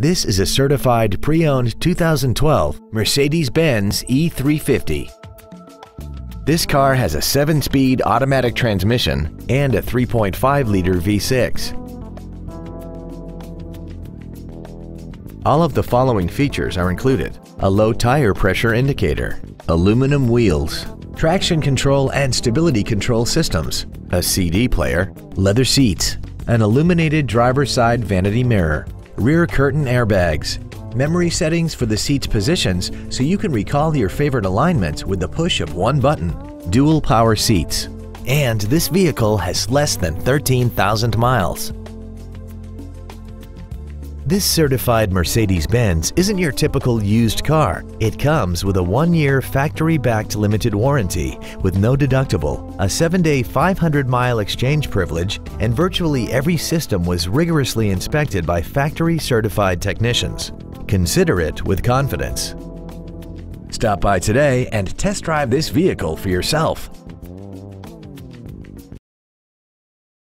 This is a certified pre-owned 2012 Mercedes-Benz E350. This car has a 7-speed automatic transmission and a 3.5-liter V6. All of the following features are included: a low tire pressure indicator, aluminum wheels, traction control and stability control systems, a CD player, leather seats, an illuminated driver's side vanity mirror, rear curtain airbags, memory settings for the seat's positions so you can recall your favorite alignments with the push of one button, dual power seats, and this vehicle has less than 13,000 miles. This certified Mercedes-Benz isn't your typical used car. It comes with a 1-year factory-backed limited warranty with no deductible, a 7-day 500-mile exchange privilege, and virtually every system was rigorously inspected by factory-certified technicians. Consider it with confidence. Stop by today and test drive this vehicle for yourself.